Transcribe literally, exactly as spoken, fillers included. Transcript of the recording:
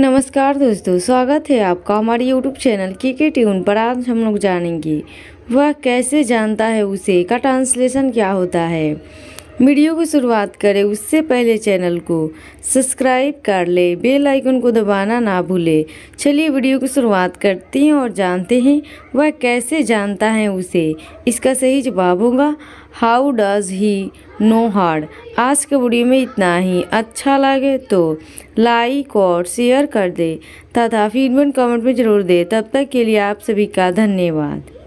नमस्कार दोस्तों, स्वागत है आपका हमारे यूट्यूब चैनल केके ट्यून पर। आज हम लोग जानेंगे वह कैसे जानता है उसे का ट्रांसलेशन क्या होता है। वीडियो को शुरुआत करें उससे पहले चैनल को सब्सक्राइब कर ले, बेल आइकन को दबाना ना भूले। चलिए वीडियो को शुरुआत करते हैं और जानते हैं वह कैसे जानता है उसे। इसका सही जवाब होगा how does he know hard. आज के वीडियो में इतना ही। अच्छा लगे तो लाइक और शेयर कर दे तथा फीडबैक कमेंट में ज़रूर दे। तब तक के लिए आप सभी का धन्यवाद।